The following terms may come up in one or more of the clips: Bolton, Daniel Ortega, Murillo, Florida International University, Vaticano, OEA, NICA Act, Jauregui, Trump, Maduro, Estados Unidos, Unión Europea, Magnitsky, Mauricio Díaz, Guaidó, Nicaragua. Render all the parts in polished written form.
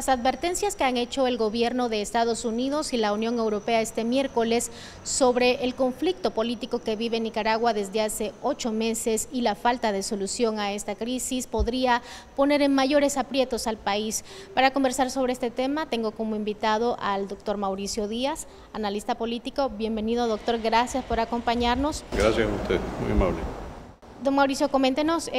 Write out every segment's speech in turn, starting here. las advertencias que han hecho el gobierno de Estados Unidos y la Unión Europea este miércoles sobre el conflicto político que vive Nicaragua desde hace 8 meses y la falta de solución a esta crisis podría poner en mayores aprietos al país. Para conversar sobre este tema tengo como invitado al doctor Mauricio Díaz, analista político. Bienvenido, doctor, gracias por acompañarnos. Gracias a usted, muy amable. Don Mauricio, coméntenos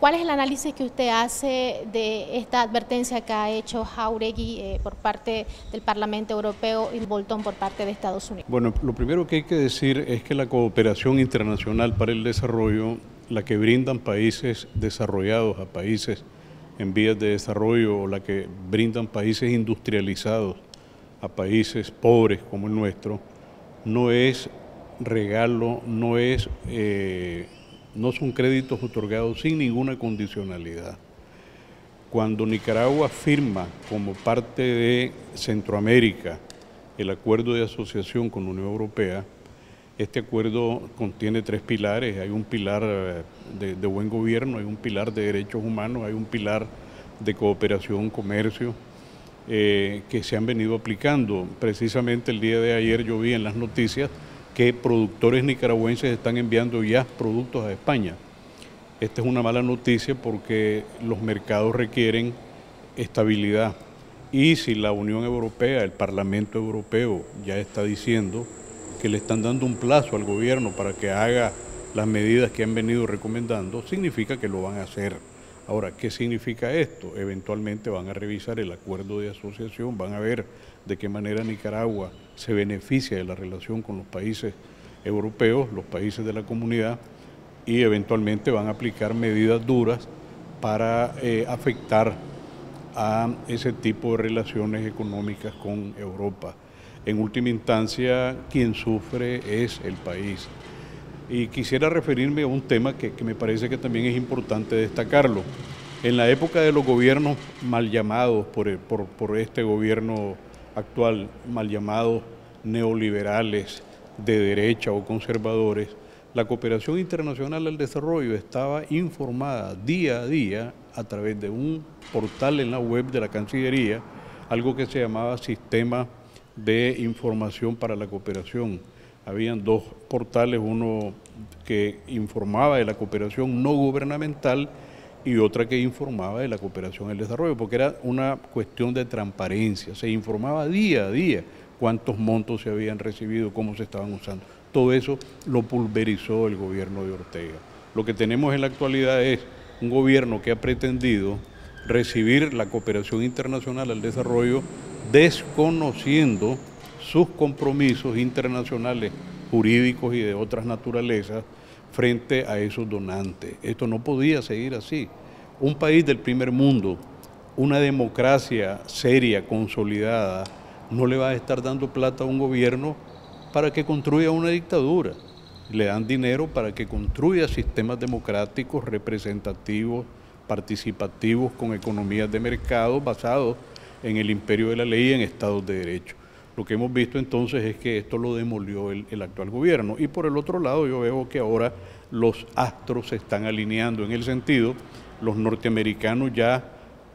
cuál es el análisis que usted hace de esta advertencia que ha hecho Jauregui por parte del Parlamento Europeo y Bolton por parte de Estados Unidos. Bueno, lo primero que hay que decir es que la cooperación internacional para el desarrollo, la que brindan países desarrollados a países en vías de desarrollo o la que brindan países industrializados a países pobres como el nuestro, no es regalo, no son créditos otorgados sin ninguna condicionalidad. Cuando Nicaragua firma como parte de Centroamérica el acuerdo de asociación con la Unión Europea, este acuerdo contiene 3 pilares. Hay un pilar de buen gobierno, hay un pilar de derechos humanos, hay un pilar de cooperación, comercio, que se han venido aplicando. Precisamente el día de ayer yo vi en las noticias que productores nicaragüenses están enviando ya productos a España. Esta es una mala noticia porque los mercados requieren estabilidad. Y si la Unión Europea, el Parlamento Europeo ya está diciendo que le están dando un plazo al gobierno para que haga las medidas que han venido recomendando, significa que lo van a hacer. Ahora, ¿qué significa esto? Eventualmente van a revisar el acuerdo de asociación, van a ver de qué manera Nicaragua se beneficia de la relación con los países europeos, los países de la comunidad, y eventualmente van a aplicar medidas duras para afectar a ese tipo de relaciones económicas con Europa. En última instancia, quien sufre es el país. Y quisiera referirme a un tema que me parece que también es importante destacarlo. En la época de los gobiernos mal llamados por este gobierno actual, mal llamados neoliberales, de derecha o conservadores, la cooperación internacional al desarrollo estaba informada día a día a través de un portal en la web de la Cancillería, algo que se llamaba Sistema de Información para la Cooperación. Habían 2 portales, uno que informaba de la cooperación no gubernamental y otra que informaba de la cooperación al desarrollo, porque era una cuestión de transparencia. Se informaba día a día cuántos montos se habían recibido, cómo se estaban usando. Todo eso lo pulverizó el gobierno de Ortega. Lo que tenemos en la actualidad es un gobierno que ha pretendido recibir la cooperación internacional al desarrollo desconociendo sus compromisos internacionales, jurídicos y de otras naturalezas, frente a esos donantes. Esto no podía seguir así. Un país del primer mundo, una democracia seria, consolidada, no le va a estar dando plata a un gobierno para que construya una dictadura. Le dan dinero para que construya sistemas democráticos, representativos, participativos, con economías de mercado basados en el imperio de la ley y en estados de derecho. Lo que hemos visto entonces es que esto lo demolió el actual gobierno. Y por el otro lado yo veo que ahora los astros se están alineando en el sentido, los norteamericanos ya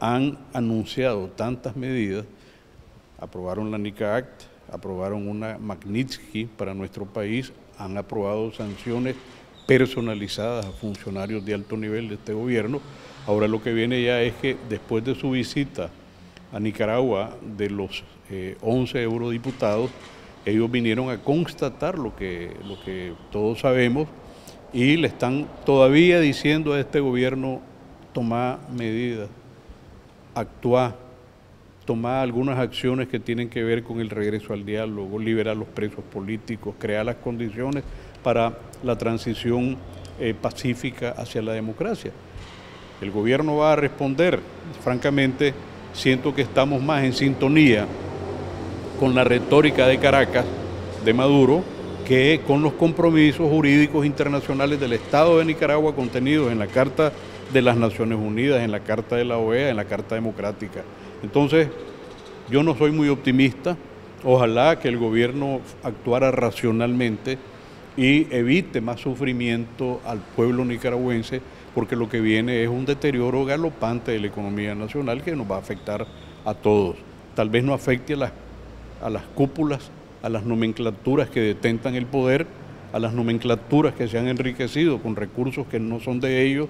han anunciado tantas medidas, aprobaron la NICA Act, aprobaron una Magnitsky para nuestro país, han aprobado sanciones personalizadas a funcionarios de alto nivel de este gobierno. Ahora lo que viene ya es que después de su visita a Nicaragua, de los 11 eurodiputados, ellos vinieron a constatar lo que todos sabemos y le están todavía diciendo a este gobierno: toma medidas, actúa, toma algunas acciones que tienen que ver con el regreso al diálogo, liberar los presos políticos, crear las condiciones para la transición pacífica hacia la democracia. El gobierno va a responder, francamente. Siento que estamos más en sintonía con la retórica de Caracas, de Maduro, que con los compromisos jurídicos internacionales del Estado de Nicaragua contenidos en la Carta de las Naciones Unidas, en la Carta de la OEA, en la Carta Democrática. Entonces, yo no soy muy optimista. Ojalá que el gobierno actuara racionalmente y evite más sufrimiento al pueblo nicaragüense, porque lo que viene es un deterioro galopante de la economía nacional que nos va a afectar a todos. Tal vez no afecte a las cúpulas, a las nomenclaturas que detentan el poder, a las nomenclaturas que se han enriquecido con recursos que no son de ellos,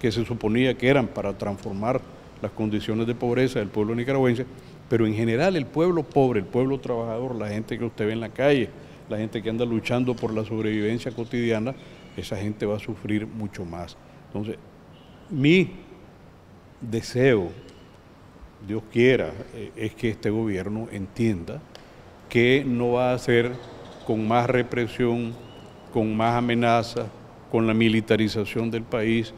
que se suponía que eran para transformar las condiciones de pobreza del pueblo nicaragüense, pero en general el pueblo pobre, el pueblo trabajador, la gente que usted ve en la calle, la gente que anda luchando por la sobrevivencia cotidiana, esa gente va a sufrir mucho más. Entonces, mi deseo, Dios quiera, es que este gobierno entienda que no va a hacer con más represión, con más amenazas, con la militarización del país,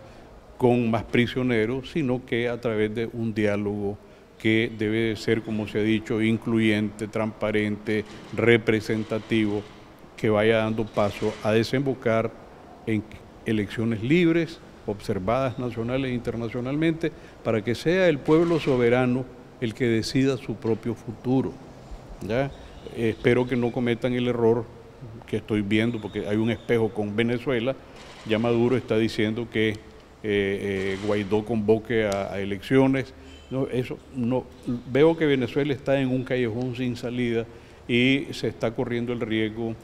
con más prisioneros, sino que a través de un diálogo que debe de ser, como se ha dicho, incluyente, transparente, representativo, que vaya dando paso a desembocar en elecciones libres, observadas nacionales e internacionalmente, para que sea el pueblo soberano el que decida su propio futuro. ¿Ya? Espero que no cometan el error que estoy viendo, porque hay un espejo con Venezuela. Ya Maduro está diciendo que Guaidó convoque a elecciones. No, eso no. Veo que Venezuela está en un callejón sin salida y se está corriendo el riesgo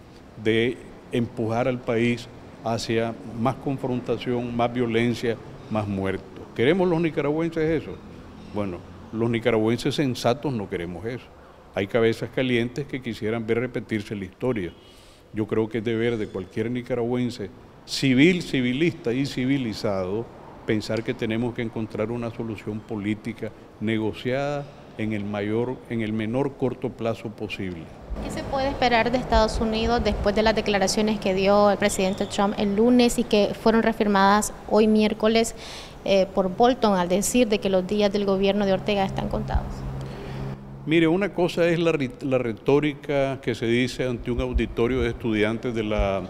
de empujar al país hacia más confrontación, más violencia, más muertos. ¿Queremos los nicaragüenses eso? Bueno, los nicaragüenses sensatos no queremos eso. Hay cabezas calientes que quisieran ver repetirse la historia. Yo creo que es deber de cualquier nicaragüense civil, civilista y civilizado pensar que tenemos que encontrar una solución política negociada en el menor corto plazo posible. ¿Qué se puede esperar de Estados Unidos después de las declaraciones que dio el presidente Trump el lunes y que fueron reafirmadas hoy miércoles por Bolton al decir de que los días del gobierno de Ortega están contados? Mire, una cosa es la retórica que se dice ante un auditorio de estudiantes de la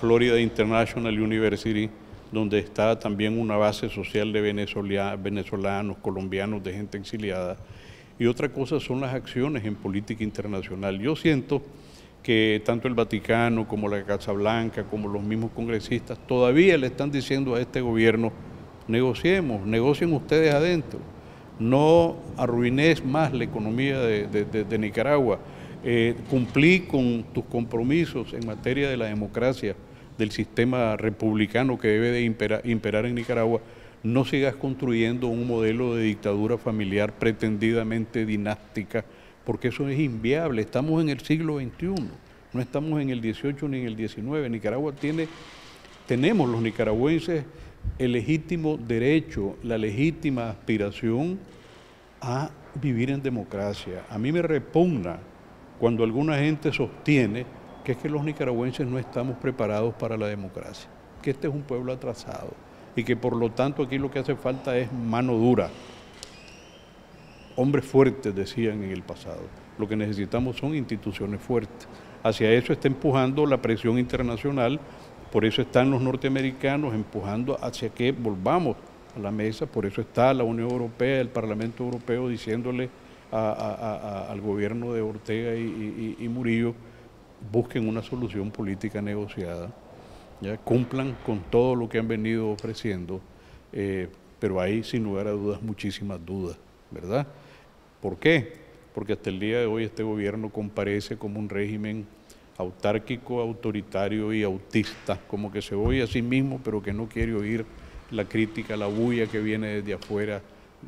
Florida International University, donde está también una base social de venezolanos, colombianos, de gente exiliada. Y otra cosa son las acciones en política internacional. Yo siento que tanto el Vaticano como la Casa Blanca, como los mismos congresistas, todavía le están diciendo a este gobierno, negociemos, negocien ustedes adentro, no arruines más la economía de Nicaragua, cumplí con tus compromisos en materia de la democracia, del sistema republicano que debe de imperar en Nicaragua, no sigas construyendo un modelo de dictadura familiar pretendidamente dinástica, porque eso es inviable. Estamos en el siglo XXI, no estamos en el XVIII ni en el XIX. Nicaragua tenemos los nicaragüenses el legítimo derecho, la legítima aspiración a vivir en democracia. A mí me repugna cuando alguna gente sostiene que es que los nicaragüenses no estamos preparados para la democracia, que este es un pueblo atrasado y que por lo tanto aquí lo que hace falta es mano dura. Hombres fuertes decían en el pasado, lo que necesitamos son instituciones fuertes. Hacia eso está empujando la presión internacional, por eso están los norteamericanos empujando hacia que volvamos a la mesa, por eso está la Unión Europea, el Parlamento Europeo diciéndole al gobierno de Ortega y Murillo, busquen una solución política negociada, ¿ya? Cumplan con todo lo que han venido ofreciendo, pero hay sin lugar a dudas muchísimas dudas, ¿verdad? ¿Por qué? Porque hasta el día de hoy este gobierno comparece como un régimen autárquico, autoritario y autista, como que se oye a sí mismo, pero que no quiere oír la crítica, la bulla que viene desde afuera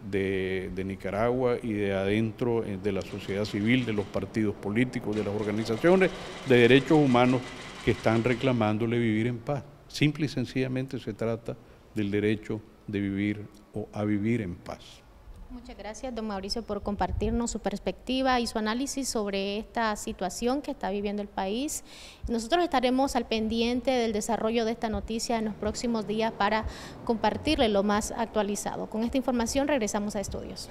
de Nicaragua y de adentro de la sociedad civil, de los partidos políticos, de las organizaciones de derechos humanos que están reclamándole vivir en paz. Simple y sencillamente se trata del derecho de vivir o a vivir en paz. Muchas gracias, don Mauricio, por compartirnos su perspectiva y su análisis sobre esta situación que está viviendo el país. Nosotros estaremos al pendiente del desarrollo de esta noticia en los próximos días para compartirle lo más actualizado. Con esta información regresamos a estudios.